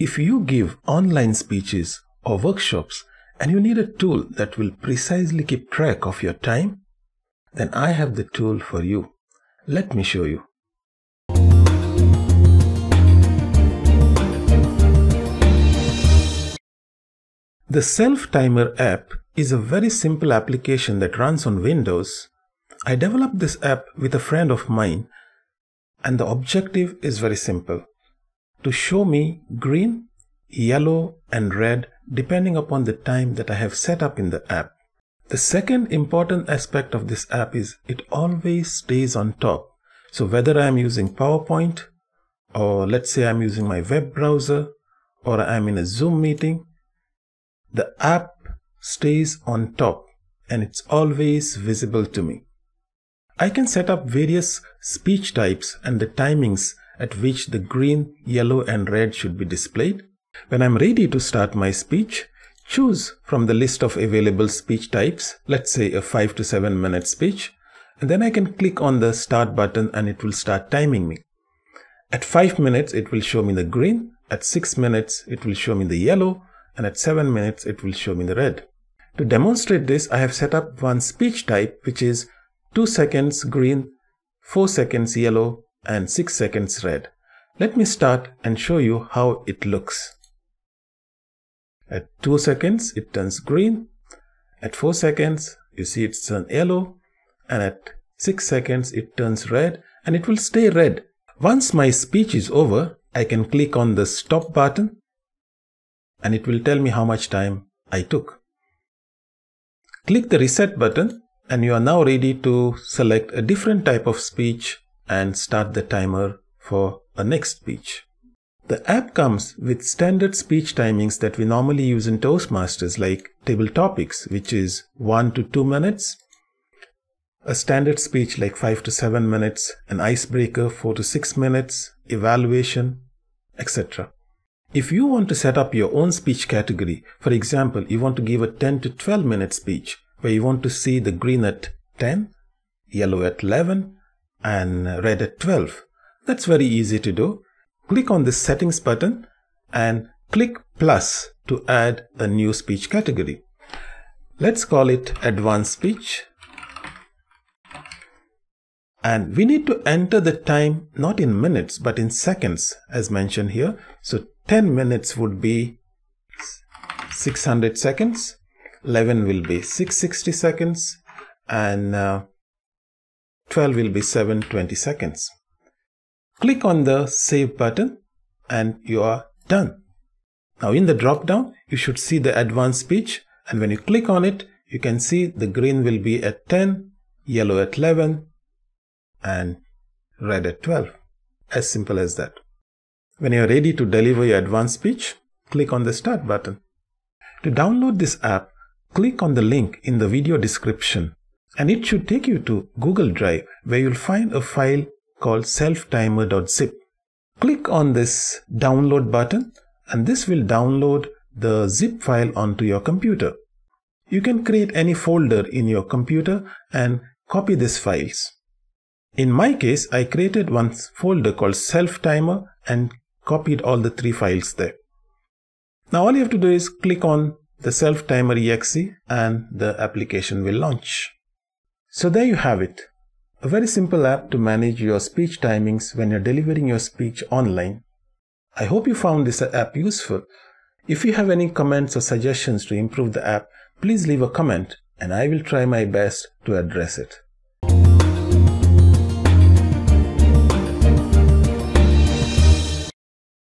If you give online speeches or workshops and you need a tool that will precisely keep track of your time, then I have the tool for you. Let me show you. The Self-Timer app is a very simple application that runs on Windows. I developed this app with a friend of mine, and the objective is very simple: to show me green, yellow, and red depending upon the time that I have set up in the app. The second important aspect of this app is it always stays on top. So whether I am using PowerPoint, or let's say I'm using my web browser, or I'm in a Zoom meeting, the app stays on top and it's always visible to me. I can set up various speech types and the timings at which the green, yellow, and red should be displayed. When I'm ready to start my speech, choose from the list of available speech types, let's say a 5 to 7 minute speech, and then I can click on the start button and it will start timing me. At 5 minutes, it will show me the green, at 6 minutes, it will show me the yellow, and at 7 minutes it will show me the red. To demonstrate this, I have set up one speech type which is 2 seconds green, 4 seconds yellow, and 6 seconds red. Let me start and show you how it looks. At 2 seconds it turns green, at 4 seconds you see it's turned yellow, and at 6 seconds it turns red, and it will stay red. Once my speech is over, I can click on the stop button and it will tell me how much time I took. Click the reset button and you are now ready to select a different type of speech and start the timer for a next speech. The app comes with standard speech timings that we normally use in Toastmasters, like table topics, which is 1 to 2 minutes, a standard speech like 5 to 7 minutes, an icebreaker 4 to 6 minutes, evaluation, etc. If you want to set up your own speech category, for example, you want to give a 10 to 12 minute speech where you want to see the green at 10, yellow at 11, and red at 12. That's very easy to do. Click on the settings button and click plus to add a new speech category. Let's call it advanced speech. And we need to enter the time not in minutes but in seconds as mentioned here. So 10 minutes would be 600 seconds, 11 will be 660 seconds, and 12 will be 720 seconds. Click on the save button and you are done. Now in the drop down you should see the advanced speech, and when you click on it you can see the green will be at 10, yellow at 11, and red at 12. As simple as that. When you are ready to deliver your advanced speech, click on the Start button. To download this app, click on the link in the video description and it should take you to Google Drive where you'll find a file called selftimer.zip. Click on this Download button and this will download the zip file onto your computer. You can create any folder in your computer and copy these files. In my case, I created one folder called Self-Timer and copied all the 3 files there. Now all you have to do is click on the Self-Timer exe and the application will launch. So there you have it. A very simple app to manage your speech timings when you're delivering your speech online. I hope you found this app useful. If you have any comments or suggestions to improve the app, please leave a comment and I will try my best to address it.